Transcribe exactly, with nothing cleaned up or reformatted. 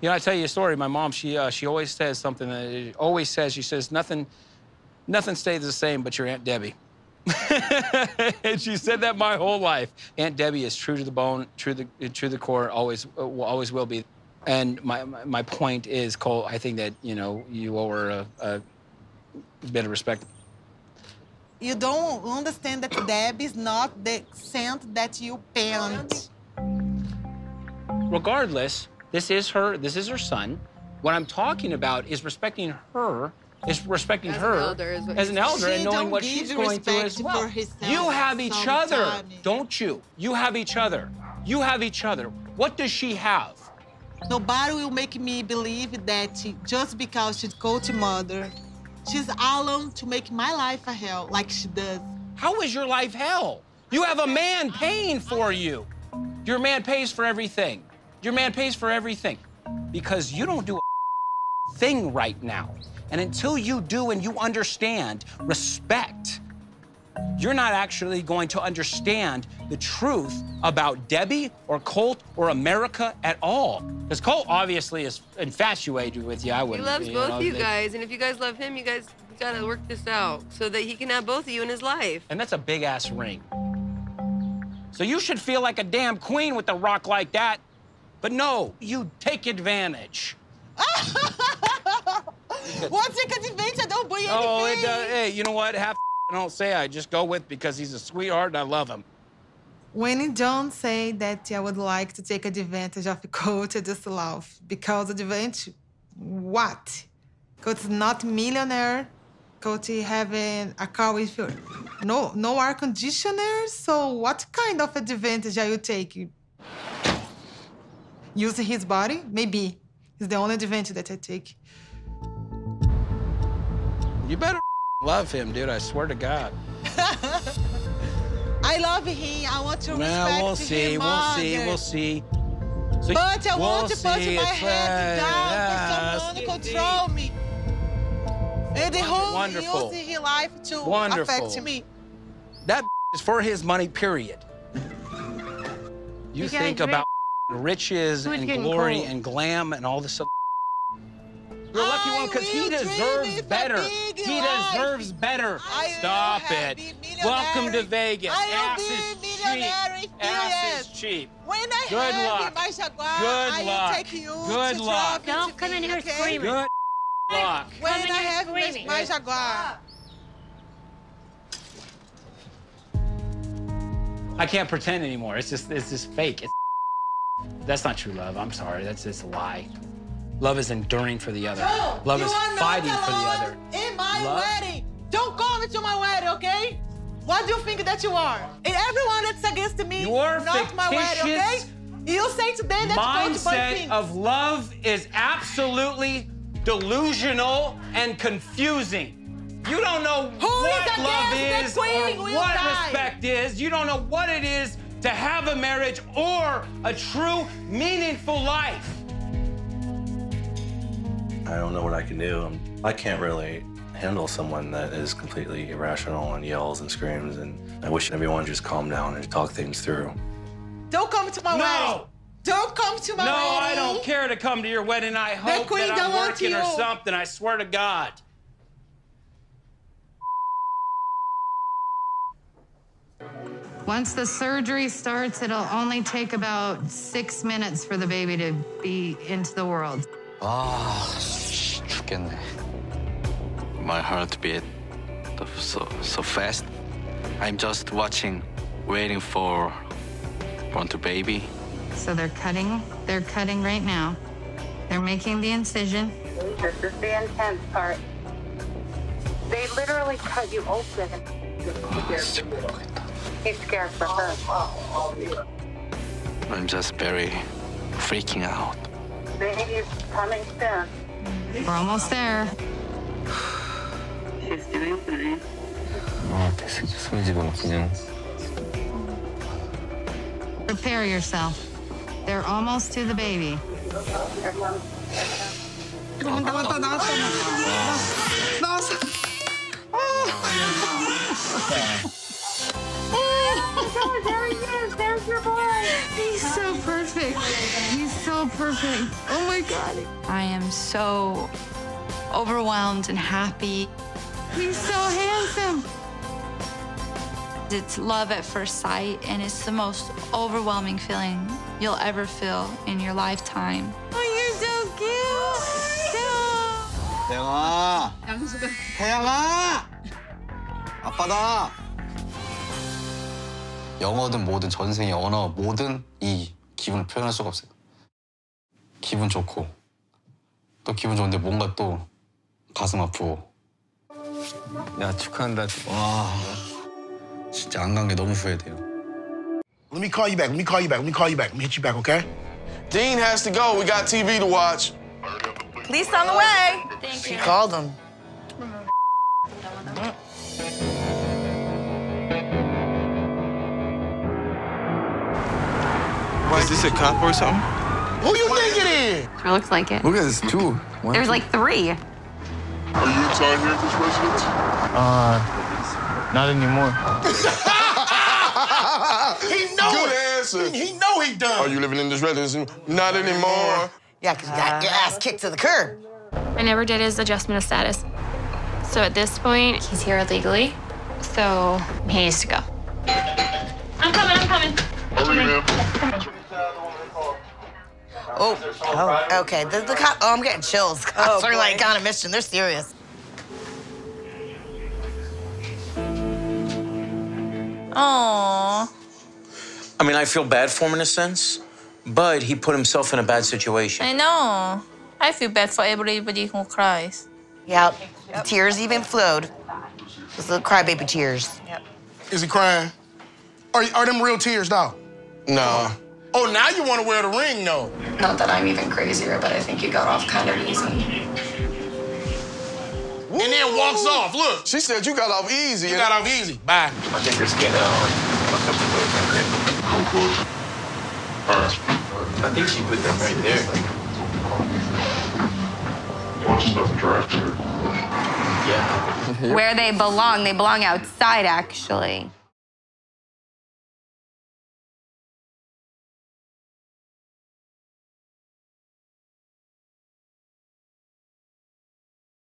You know, I tell you a story. My mom, she uh, she always says something. Uh, always says she says nothing, nothing stays the same but your Aunt Debbie. And she said that my whole life. Aunt Debbie is true to the bone, true to the true to the core. Always, uh, always will be. And my my point is, Colt, I think that you know you owe her a, a bit of respect. You don't understand that Debbie is not the scent that you paint. Regardless, this is her. This is her son. What I'm talking about is respecting her. Is respecting as her an elder, is as an elder and knowing what she's going through as well. You have each sometimes. other, don't you? You have each other. You have each other. What does she have? Nobody will make me believe that she, just because she's Colt's mother, she's alone to make my life a hell like she does. How is your life hell? You have a man paying for you. Your man pays for everything. Your man pays for everything because you don't do a thing right now. And until you do and you understand respect, you're not actually going to understand the truth about Debbie or Colt or America at all. Because Colt obviously is infatuated with you. I wouldn't. He loves both you guys, and if you guys love him, you guys gotta work this out so that he can have both of you in his life. And that's a big ass ring. So you should feel like a damn queen with a rock like that, but no, you take advantage. What's it because he I don't buy anything? Oh, it, uh, hey, you know what? Half I don't say I just go with because he's a sweetheart and I love him. When in John say that I would like to take advantage of Colt, I just laugh. Because advantage, what? Colt's not millionaire. Colt having a car with no, no air conditioner. So what kind of advantage are you taking? Using his body? Maybe. It's the only advantage that I take. You better love him, dude. I swear to God. I love him. I want to respect him. Well, we'll see. We'll see. We'll see. So but I we'll want to put my head down for someone to control me. And the whole using his life to Wonderful. affect me. That is for his money, period. You, you think about riches and glory cool. and glam and all this other. You're a lucky one because he deserves better. He deserves better. Stop it. Welcome to Vegas. Ass is cheap. Ass is cheap. Good luck. Good luck. Good luck. Don't come in here screaming. Good luck. When I have my Jaguar. I can't pretend anymore. It's just, it's just fake. It's that's not true love. I'm sorry. That's just a lie. Love is enduring for the other. No, Love is fighting for the other. In my Love? wedding. Don't come to my wedding, okay? What do you think that you are? And everyone that's against me, you are not my wedding, okay? You say today that you mindset of love is absolutely delusional and confusing. You don't know Who what is love is or what die. respect is. You don't know what it is to have a marriage or a true, meaningful life. I don't know what I can do. I can't really handle someone that is completely irrational and yells and screams. And I wish everyone would just calm down and talk things through. Don't come to my no. wedding. Don't come to my no, wedding. No, I don't care to come to your wedding. I hope that, that I'm working or something. I swear to God. Once the surgery starts, it'll only take about six minutes for the baby to be into the world. Oh, my heart beat so, so fast. I'm just watching, waiting for born to baby. So they're cutting, they're cutting right now. They're making the incision. This is the intense part. They literally cut you open. Oh, he's scared for her. I'm just very freaking out. Baby's coming soon. We're almost there. She's doing fine. Prepare yourself. They're almost to the baby. There he is. There's your boy. He's so perfect. He's so perfect. Oh my God. I am so overwhelmed and happy. He's so handsome. It's love at first sight, and it's the most overwhelming feeling you'll ever feel in your lifetime. Oh, you're so cute. 태양아. 양수가. 태양아. 아빠다. 영어든 뭐든 전생의 언어 뭐든 이 기분을 표현할 수가 없어요. 기분 좋고 또 기분 좋은데 뭔가 또 가슴 아프고. 야 축하한다. 와. 진짜 안 간 게 너무 후회돼요. Let me call you back. Let me call you back. Let me call you back. Let me hit you back, okay? Dean has to go. We got T V to watch. Police on the way. Thank she you. Called him. Why is this a cop or something? Who you think it is? Sure looks like it. Look at this, two. One, There's two. like three. Are you inside here at this residence? Uh. Not anymore. He know Good it. Answer. He, he know he done. Are you living in this residence? Not anymore. Yeah, because you got your ass kicked to the curb. I never did his adjustment of status. So at this point, he's here illegally. So he needs to go. I'm coming, I'm coming. Oh, oh. OK. The, the cop, oh, I'm getting chills. Cops oh, are like on a mission. They're serious. Aww. I mean, I feel bad for him in a sense, but he put himself in a bad situation. I know. I feel bad for everybody who cries. Yep. yep. The tears even flowed. Those little crybaby tears. Yep. Is he crying? Are, are them real tears, though? No. Oh, now you want to wear the ring, though. Not that I'm even crazier, but I think you got off kind of easy. And then walks off. Look. She said you got off easy. You got off easy. Bye. My fingers get out. I think she put them right there. Watch stuff dry. Yeah. Where they belong. They belong outside, actually.